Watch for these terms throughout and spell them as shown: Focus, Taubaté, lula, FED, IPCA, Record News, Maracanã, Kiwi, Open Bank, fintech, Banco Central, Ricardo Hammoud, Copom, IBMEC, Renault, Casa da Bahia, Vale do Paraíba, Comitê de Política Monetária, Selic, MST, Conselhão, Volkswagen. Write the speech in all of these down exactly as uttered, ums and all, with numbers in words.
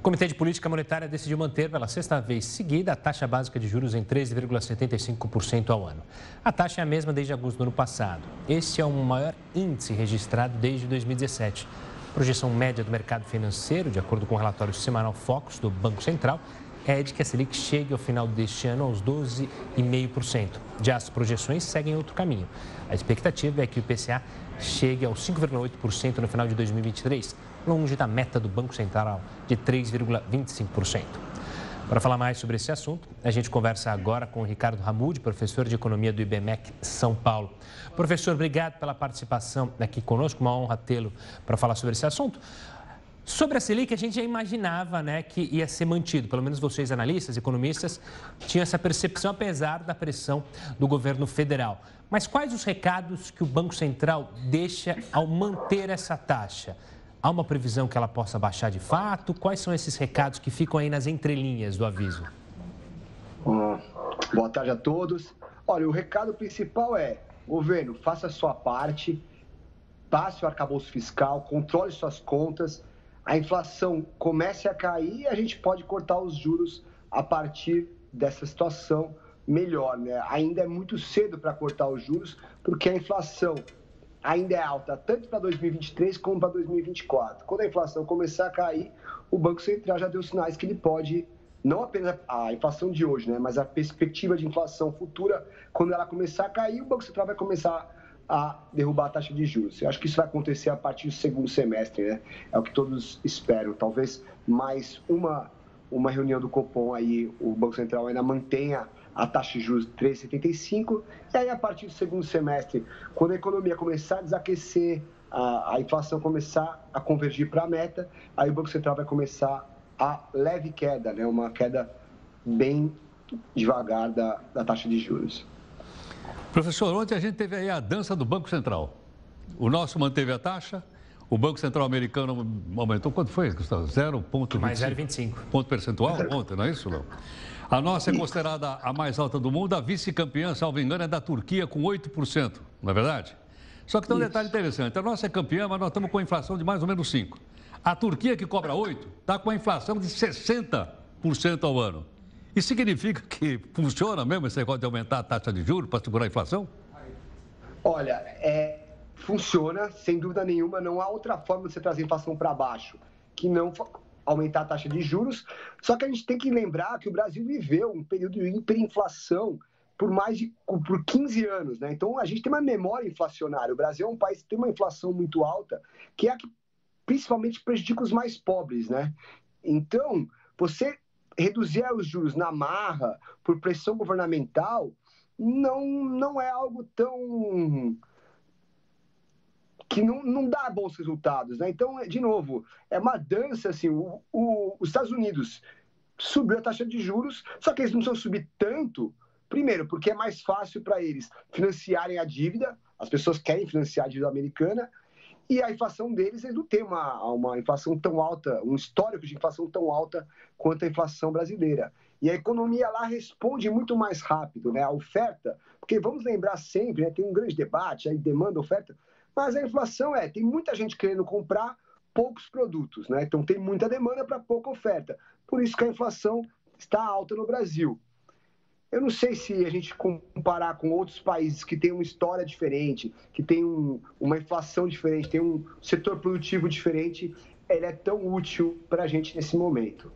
O Comitê de Política Monetária decidiu manter pela sexta vez seguida a taxa básica de juros em treze vírgula setenta e cinco por cento ao ano. A taxa é a mesma desde agosto do ano passado. Este é o maior índice registrado desde dois mil e dezessete. A projeção média do mercado financeiro, de acordo com o relatório semanal Focus do Banco Central, é de que a Selic chegue ao final deste ano aos doze vírgula cinco por cento. Já as projeções seguem outro caminho. A expectativa é que o I P C A chegue aos cinco vírgula oito por cento no final de dois mil e vinte e três, longe da meta do Banco Central de três vírgula vinte e cinco por cento. Para falar mais sobre esse assunto, a gente conversa agora com o Ricardo Hammoud, professor de Economia do I B M E C São Paulo. Professor, obrigado pela participação aqui conosco, uma honra tê-lo para falar sobre esse assunto. Sobre a Selic, a gente já imaginava, né, que ia ser mantido, pelo menos vocês analistas, economistas, tinham essa percepção apesar da pressão do governo federal. Mas quais os recados que o Banco Central deixa ao manter essa taxa? Há uma previsão que ela possa baixar de fato? Quais são esses recados que ficam aí nas entrelinhas do aviso? Hum, boa tarde a todos. Olha, o recado principal é, governo, faça a sua parte, passe o arcabouço fiscal, controle suas contas, a inflação comece a cair e a gente pode cortar os juros a partir dessa situação melhor, né? Ainda é muito cedo para cortar os juros, porque a inflação ainda é alta, tanto para dois mil e vinte e três como para dois mil e vinte e quatro. Quando a inflação começar a cair, o Banco Central já deu sinais que ele pode, não apenas a inflação de hoje, né? Mas a perspectiva de inflação futura, quando ela começar a cair, o Banco Central vai começar a derrubar a taxa de juros. Eu acho que isso vai acontecer a partir do segundo semestre, né? É o que todos esperam. Talvez mais uma, uma reunião do Copom aí, o Banco Central ainda mantenha a taxa de juros três vírgula setenta e cinco por cento, e aí a partir do segundo semestre, quando a economia começar a desaquecer, a, a inflação começar a convergir para a meta, aí o Banco Central vai começar a leve queda, né? Uma queda bem devagar da, da taxa de juros. Professor, ontem a gente teve aí a dança do Banco Central. O nosso manteve a taxa, o Banco Central americano aumentou, quanto foi, Gustavo? zero vírgula vinte e cinco. Mais zero vírgula vinte e cinco. Ponto percentual ontem, não é isso, Léo? A nossa é considerada a mais alta do mundo, a vice-campeã, salvo engano, é da Turquia com oito por cento, não é verdade? Só que tem um detalhe interessante, a nossa é campeã, mas nós estamos com a inflação de mais ou menos cinco por cento. A Turquia, que cobra oito por cento, está com a inflação de sessenta por cento ao ano. Isso significa que funciona mesmo esse negócio de aumentar a taxa de juros para segurar a inflação? Olha, é, funciona, sem dúvida nenhuma. Não há outra forma de você trazer a inflação para baixo que não aumentar a taxa de juros. Só que a gente tem que lembrar que o Brasil viveu um período de hiperinflação por mais de por quinze anos, né? Então, a gente tem uma memória inflacionária. O Brasil é um país que tem uma inflação muito alta, que é a que principalmente prejudica os mais pobres, né? Então, você reduzir os juros na marra, por pressão governamental, não, não é algo tão... que não, não dá bons resultados, né? Então, de novo, é uma dança, assim, o, o, os Estados Unidos subiu a taxa de juros, só que eles não precisam subir tanto, primeiro, porque é mais fácil para eles financiarem a dívida, as pessoas querem financiar a dívida americana, e a inflação deles, eles não têm uma, uma inflação tão alta, um histórico de inflação tão alta quanto a inflação brasileira. E a economia lá responde muito mais rápido, né? A oferta, porque vamos lembrar sempre, né? Tem um grande debate, aí demanda, oferta, mas a inflação é, tem muita gente querendo comprar poucos produtos, né? Então tem muita demanda para pouca oferta. Por isso que a inflação está alta no Brasil. Eu não sei se a gente comparar com outros países que têm uma história diferente, que tem um, uma inflação diferente, tem um setor produtivo diferente, ele é tão útil para a gente nesse momento.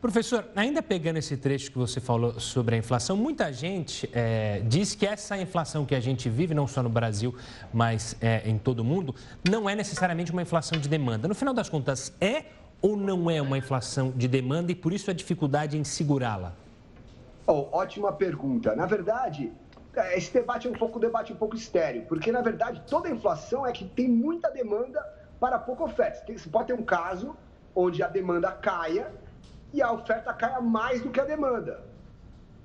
Professor, ainda pegando esse trecho que você falou sobre a inflação, muita gente é, diz que essa inflação que a gente vive, não só no Brasil, mas é, em todo o mundo, não é necessariamente uma inflação de demanda. No final das contas, é ou não é uma inflação de demanda e por isso a dificuldade em segurá-la? Oh, ótima pergunta. Na verdade, esse debate é um pouco um debate um pouco estéril, porque, na verdade, toda a inflação é que tem muita demanda para pouca oferta. Você pode ter um caso onde a demanda caia e a oferta caia mais do que a demanda,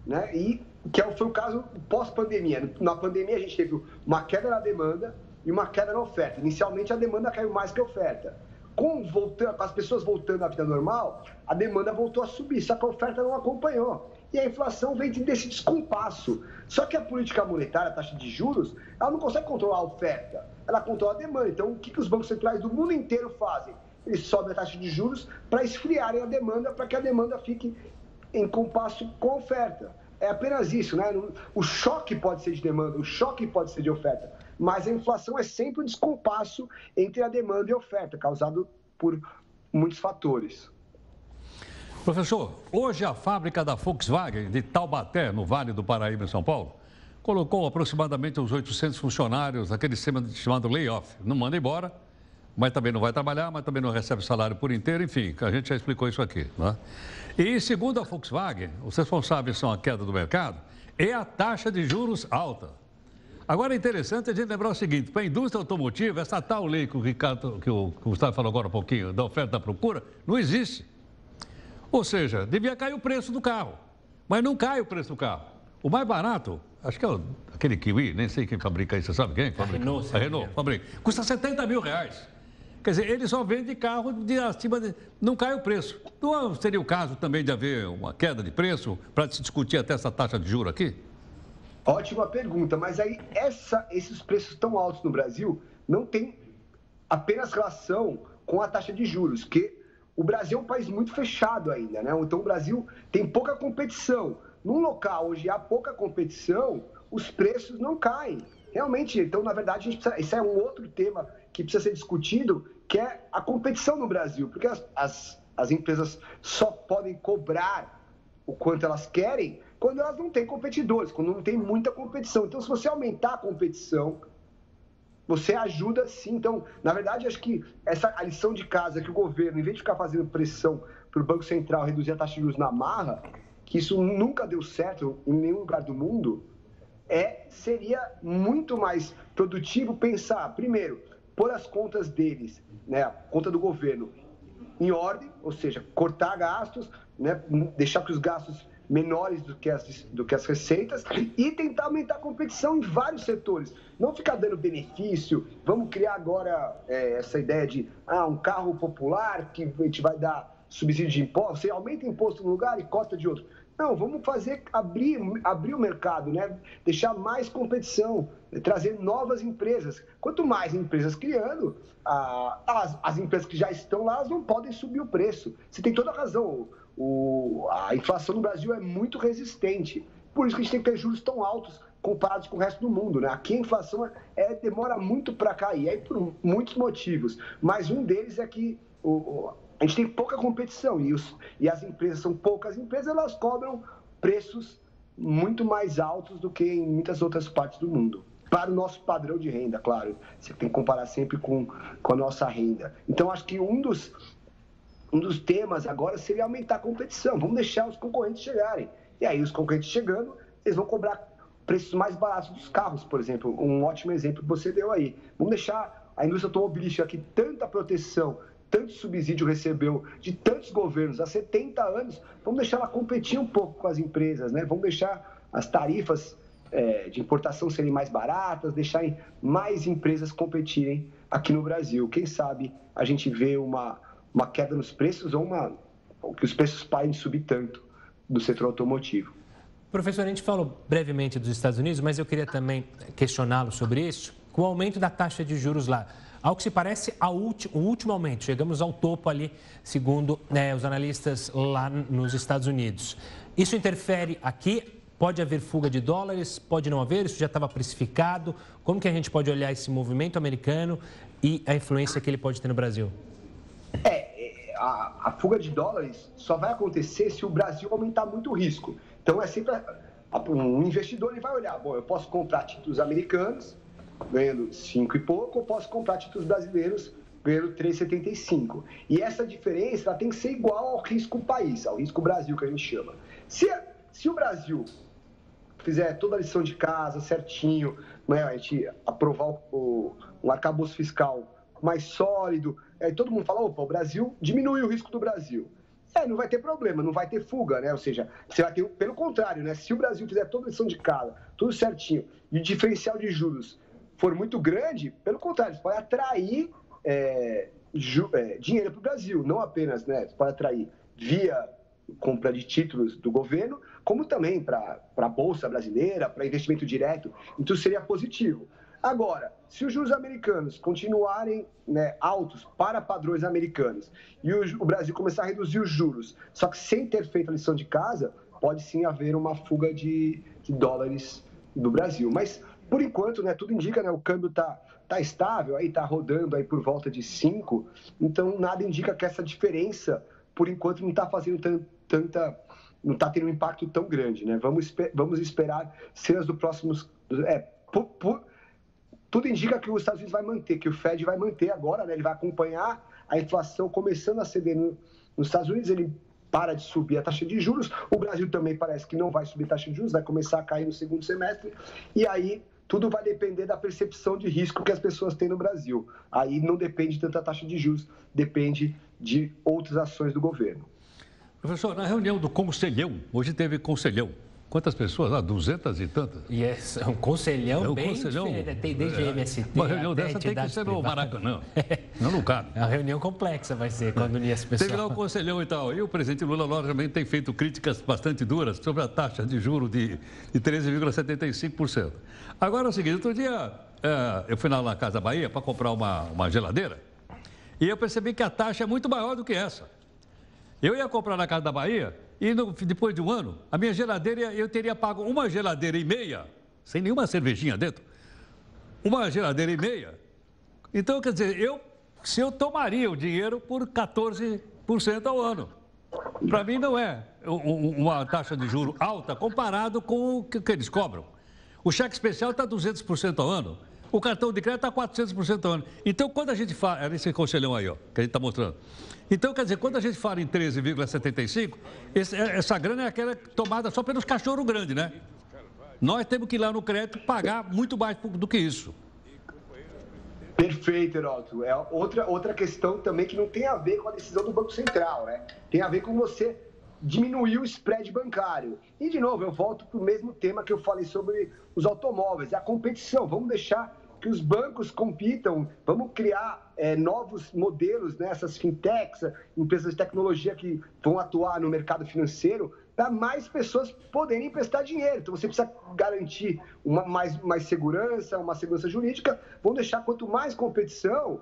né? E que foi o caso pós-pandemia. Na pandemia, a gente teve uma queda na demanda e uma queda na oferta. Inicialmente, a demanda caiu mais que a oferta. Com, voltando, com as pessoas voltando à vida normal, a demanda voltou a subir, só que a oferta não acompanhou. E a inflação vem desse descompasso. Só que a política monetária, a taxa de juros, ela não consegue controlar a oferta, ela controla a demanda. Então, o que, que os bancos centrais do mundo inteiro fazem? e sobe a taxa de juros para esfriarem a demanda, para que a demanda fique em compasso com a oferta. É apenas isso, né? O choque pode ser de demanda, o choque pode ser de oferta, mas a inflação é sempre um descompasso entre a demanda e a oferta, causado por muitos fatores. Professor, hoje a fábrica da Volkswagen de Taubaté, no Vale do Paraíba, em São Paulo, colocou aproximadamente uns oitocentos funcionários naquele sistema chamado layoff. Não manda embora, mas também não vai trabalhar, mas também não recebe salário por inteiro, enfim, a gente já explicou isso aqui, né? E segundo a Volkswagen, os responsáveis são a queda do mercado e a taxa de juros alta. Agora é interessante a gente lembrar o seguinte, para a indústria automotiva, essa tal lei que o Ricardo, que o Gustavo falou agora um pouquinho, da oferta e da procura, não existe. Ou seja, devia cair o preço do carro, mas não cai o preço do carro. O mais barato, acho que é o, aquele Kiwi, nem sei quem fabrica isso, você sabe quem? Fabrica? A Renault. A Renault fabrica. Custa setenta mil reais. Quer dizer, ele só vende carro de acima de... Não cai o preço. Não seria o caso também de haver uma queda de preço para se discutir até essa taxa de juros aqui? Ótima pergunta, mas aí essa, esses preços tão altos no Brasil não tem apenas relação com a taxa de juros, que... O Brasil é um país muito fechado ainda, né? Então, o Brasil tem pouca competição. Num local onde há pouca competição, os preços não caem. Realmente, então, na verdade, a gente precisa, isso é um outro tema que precisa ser discutido, que é a competição no Brasil. Porque as, as, as empresas só podem cobrar o quanto elas querem quando elas não têm competidores, quando não tem muita competição. Então, se você aumentar a competição... Você ajuda sim. Então, na verdade, acho que essa a lição de casa que o governo, em vez de ficar fazendo pressão para o Banco Central reduzir a taxa de juros na marra, que isso nunca deu certo em nenhum lugar do mundo, é, seria muito mais produtivo pensar, primeiro, pôr as contas deles, né, a conta do governo, em ordem, ou seja, cortar gastos, né, deixar que os gastos menores do que, as, do que as receitas e tentar aumentar a competição em vários setores. Não ficar dando benefício, vamos criar agora é, essa ideia de ah, um carro popular que a gente vai dar subsídio de imposto, você aumenta imposto num lugar e corta de outro. Não, vamos fazer, abrir, abrir o mercado, né? Deixar mais competição, trazer novas empresas. Quanto mais empresas criando, ah, as, as empresas que já estão lá, elas não podem subir o preço. Você tem toda a razão. O, a inflação no Brasil é muito resistente, por isso que a gente tem que ter juros tão altos comparados com o resto do mundo, né? Aqui a inflação é, demora muito para cair, é por muitos motivos, mas um deles é que o, o, a gente tem pouca competição e, os, e as empresas são poucas empresas, elas cobram preços muito mais altos do que em muitas outras partes do mundo. Para o nosso padrão de renda, claro, você tem que comparar sempre com, com a nossa renda. Então, acho que um dos... Um dos temas agora seria aumentar a competição. Vamos deixar os concorrentes chegarem. E aí, os concorrentes chegando, eles vão cobrar preços mais baratos dos carros, por exemplo. Um ótimo exemplo que você deu aí. Vamos deixar a indústria automobilística, que tanta proteção, tanto subsídio recebeu de tantos governos há setenta anos, vamos deixar ela competir um pouco com as empresas, né? Vamos deixar as tarifas é, de importação serem mais baratas, deixarem mais empresas competirem aqui no Brasil. Quem sabe a gente vê uma... uma queda nos preços ou, uma, ou que os preços parem de subir tanto do setor automotivo. Professor, a gente falou brevemente dos Estados Unidos, mas eu queria também questioná-lo sobre isso, com o aumento da taxa de juros lá. Ao que se parece, a ulti, o último aumento, chegamos ao topo ali, segundo né, os analistas lá nos Estados Unidos. Isso interfere aqui? Pode haver fuga de dólares? Pode não haver? Isso já estava precificado? Como que a gente pode olhar esse movimento americano e a influência que ele pode ter no Brasil? É, a, a fuga de dólares só vai acontecer se o Brasil aumentar muito o risco. Então, é sempre... A, a, um investidor ele vai olhar, bom, eu posso comprar títulos americanos, ganhando cinco e pouco, ou posso comprar títulos brasileiros, ganhando três vírgula setenta e cinco. E essa diferença ela tem que ser igual ao risco país, ao risco Brasil, que a gente chama. Se, se o Brasil fizer toda a lição de casa certinho, né, a gente aprovar o, o arcabouço fiscal mais sólido, aí todo mundo fala, opa, o Brasil diminui o risco do Brasil. É, não vai ter problema, não vai ter fuga, né? Ou seja, você vai ter, pelo contrário, né? Se o Brasil fizer toda a lição de casa, tudo certinho, e o diferencial de juros for muito grande, pelo contrário, você pode atrair é, ju, é, dinheiro para o Brasil, não apenas, né? Você pode atrair via compra de títulos do governo, como também para a Bolsa Brasileira, para investimento direto, então seria positivo. Agora, se os juros americanos continuarem, né, altos para padrões americanos e o, o Brasil começar a reduzir os juros, só que sem ter feito a lição de casa, pode sim haver uma fuga de, de dólares do Brasil. Mas, por enquanto, né, tudo indica, né, o câmbio está tá estável, está rodando aí por volta de cinco, então nada indica que essa diferença, por enquanto, não está fazendo tan, tanta... não está tendo um impacto tão grande, né? Vamos, vamos esperar cenas do próximos... É, por, por, tudo indica que os Estados Unidos vai manter, que o Fed vai manter agora, né? Ele vai acompanhar a inflação começando a ceder no, nos Estados Unidos, ele para de subir a taxa de juros, o Brasil também parece que não vai subir a taxa de juros, vai começar a cair no segundo semestre, e aí tudo vai depender da percepção de risco que as pessoas têm no Brasil. Aí não depende tanto da taxa de juros, depende de outras ações do governo. Professor, na reunião do Conselhão, hoje teve Conselhão. Quantas pessoas lá? Ah, duzentas e tantas? E yes, é um Conselhão é um bem conselhão, diferente, tem desde é, a M S T. Uma reunião dessa tem que ser no Maracanã, não, não cabe. É uma reunião complexa, vai ser, quando unir as pessoas. Teve lá o Conselhão e tal, e o presidente Lula logicamente tem feito críticas bastante duras sobre a taxa de juros de, de treze vírgula setenta e cinco por cento. Agora é o seguinte, outro dia é, eu fui lá na Casa da Bahia para comprar uma, uma geladeira e eu percebi que a taxa é muito maior do que essa. Eu ia comprar na Casa da Bahia e no, depois de um ano, a minha geladeira, eu teria pago uma geladeira e meia, sem nenhuma cervejinha dentro, uma geladeira e meia. Então, quer dizer, eu, se eu tomaria o dinheiro por quatorze por cento ao ano. Para mim não é uma taxa de juros alta comparado com o que eles cobram. O cheque especial está duzentos por cento ao ano, o cartão de crédito está quatrocentos por cento ao ano. Então, quando a gente fala, era esse conselhão aí, ó, que a gente está mostrando. Então, quer dizer, quando a gente fala em treze vírgula setenta e cinco, essa grana é aquela tomada só pelos cachorro grande, né? Nós temos que ir lá no crédito pagar muito mais do que isso. Perfeito, Heródoto. É outra, outra questão também que não tem a ver com a decisão do Banco Central, né? Tem a ver com você diminuir o spread bancário. E, de novo, eu volto para o mesmo tema que eu falei sobre os automóveis, a competição. Vamos deixar que os bancos compitam, vamos criar é, novos modelos, né, essas fintechs, empresas de tecnologia que vão atuar no mercado financeiro, para mais pessoas poderem emprestar dinheiro. Então, você precisa garantir uma, mais, mais segurança, uma segurança jurídica. Vamos deixar, quanto mais competição,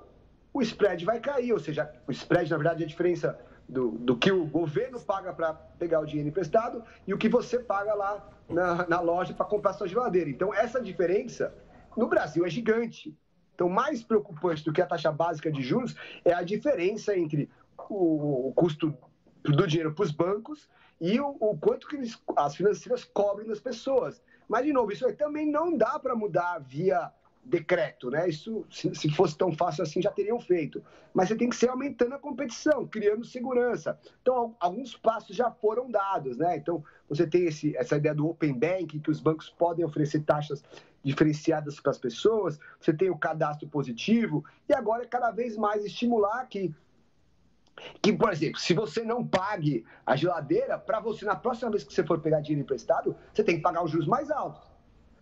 o spread vai cair. Ou seja, o spread, na verdade, é a diferença do, do que o governo paga para pegar o dinheiro emprestado e o que você paga lá na, na loja para comprar sua geladeira. Então, essa diferença no Brasil é gigante. Então, mais preocupante do que a taxa básica de juros é a diferença entre o custo do dinheiro para os bancos e o, o quanto que eles, as financeiras cobrem das pessoas. Mas, de novo, isso aí também não dá para mudar via decreto, né? Isso, se, se fosse tão fácil assim, já teriam feito. Mas você tem que ser aumentando a competição, criando segurança. Então, alguns passos já foram dados, né? Então, você tem esse, essa ideia do Open Bank, que os bancos podem oferecer taxas diferenciadas para as pessoas, você tem o cadastro positivo, e agora é cada vez mais estimular que, que por exemplo, se você não pague a geladeira, para você, na próxima vez que você for pegar dinheiro emprestado, você tem que pagar os juros mais altos.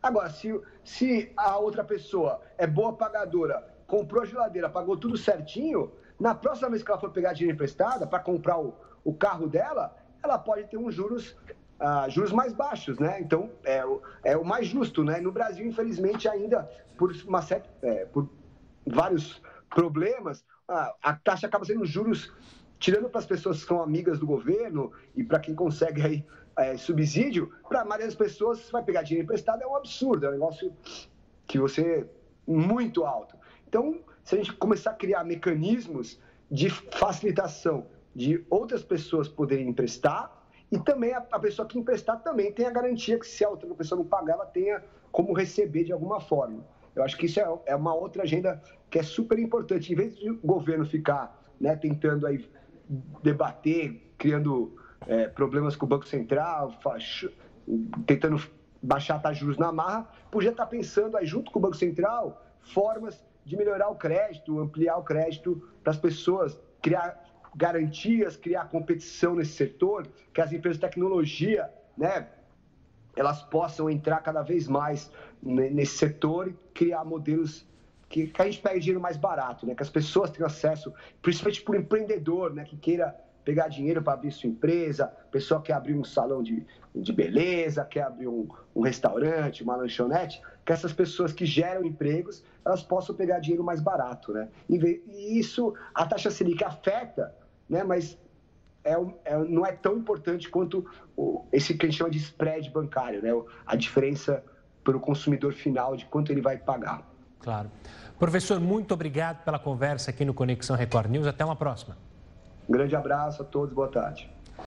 Agora, se, se a outra pessoa é boa pagadora, comprou a geladeira, pagou tudo certinho, na próxima vez que ela for pegar dinheiro emprestado para comprar o, o carro dela, ela pode ter uns juros... Uh, juros mais baixos, né? Então, é o, é o mais justo, né? No Brasil, infelizmente, ainda por, uma certa, é, por vários problemas, a, a taxa acaba sendo juros, tirando para as pessoas que são amigas do governo e para quem consegue aí, é, subsídio, para a maioria das pessoas, vai pegar dinheiro emprestado, é um absurdo, é um negócio que você... muito alto. Então, se a gente começar a criar mecanismos de facilitação de outras pessoas poderem emprestar, e também a pessoa que emprestar também tem a garantia que se a outra pessoa não pagar, ela tenha como receber de alguma forma. Eu acho que isso é uma outra agenda que é super importante. Em vez de o governo ficar, né, tentando aí debater, criando é, problemas com o Banco Central, tentando baixar a taxa de juros na marra, podia estar pensando aí junto com o Banco Central formas de melhorar o crédito, ampliar o crédito para as pessoas, criar... garantias, criar competição nesse setor, que as empresas de tecnologia, né, elas possam entrar cada vez mais nesse setor e criar modelos que, que a gente pegue dinheiro mais barato, né, que as pessoas tenham acesso, principalmente por empreendedor, né, que queira pegar dinheiro para abrir sua empresa, pessoa quer abrir um salão de, de beleza, quer abrir um, um restaurante, uma lanchonete, que essas pessoas que geram empregos, elas possam pegar dinheiro mais barato, né? E isso, a taxa Selic afeta, né? Mas é, é, não é tão importante quanto o, esse que a gente chama de spread bancário, né? A diferença para o consumidor final de quanto ele vai pagar. Claro. Professor, muito obrigado pela conversa aqui no Conexão Record News. Até uma próxima. Um grande abraço a todos, boa tarde.